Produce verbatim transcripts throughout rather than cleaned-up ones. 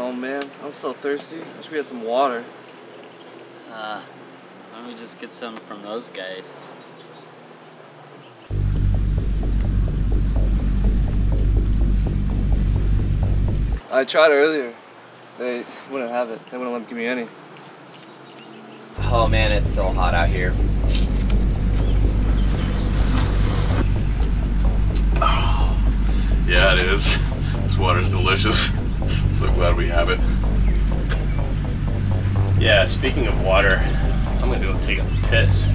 Oh man, I'm so thirsty. I wish we had some water. Uh, why don't we just get some from those guys? I tried earlier. They wouldn't have it. They wouldn't let them give me any. Oh man, it's so hot out here. Oh, yeah, it is. This water's delicious. I'm so glad we have it. Yeah, speaking of water, I'm gonna go take a piss.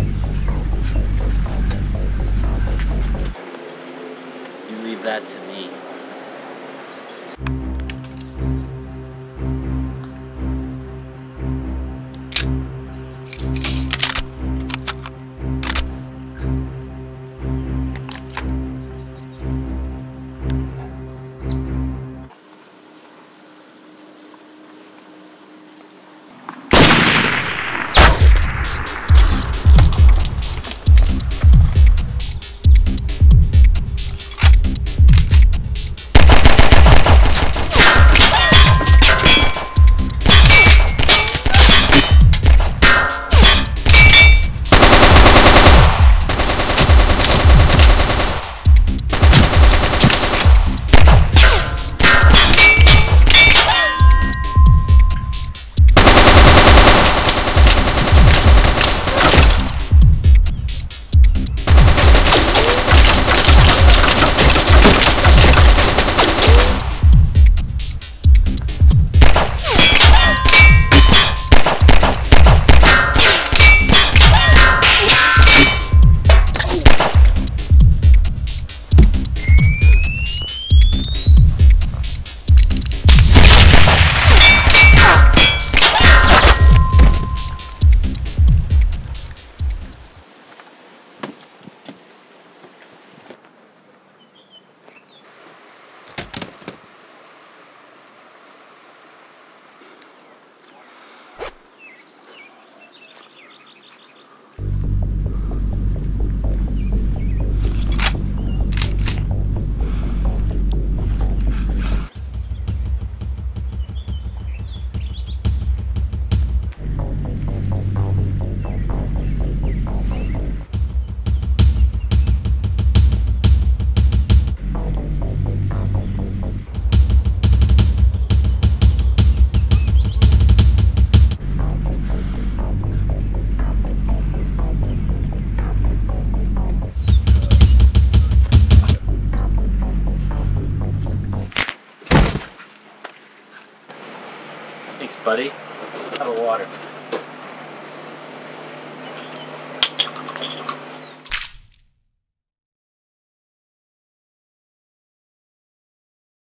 You leave that to me. Thanks, buddy. Have a water.